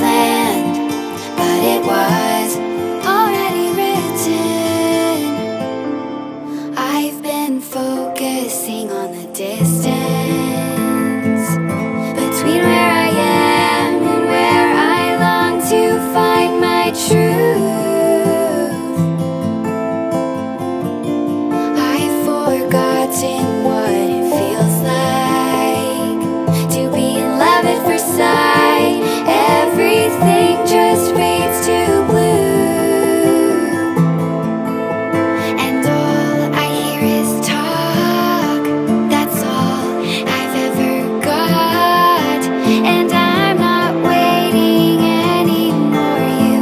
planned, but it was already written. I've been focusing on the distance between where I am and where I long to find my truth. I've forgotten what it feels like to be in love at first sight. Everything just fades to blue, and all I hear is talk. That's all I've ever got, and I'm not waiting anymore. You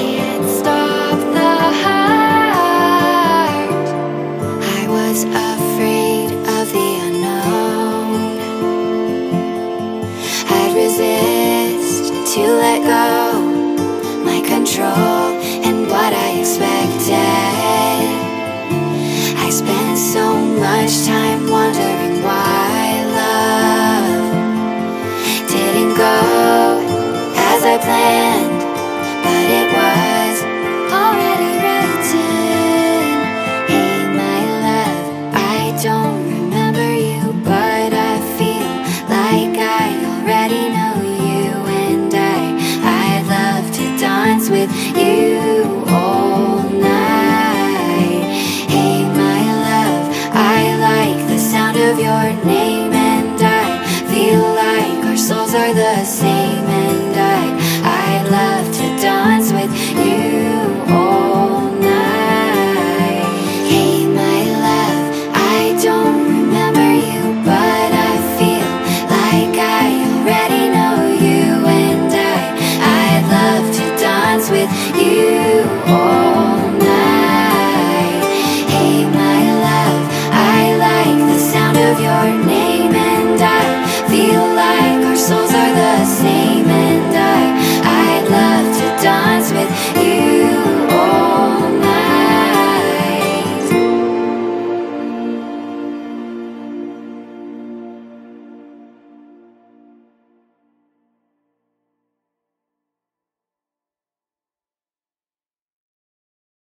can't stop the heart. I was afraid of the unknown. I'd resist to let go my control and what I expected. I spent so much time wondering why love didn't go as I planned.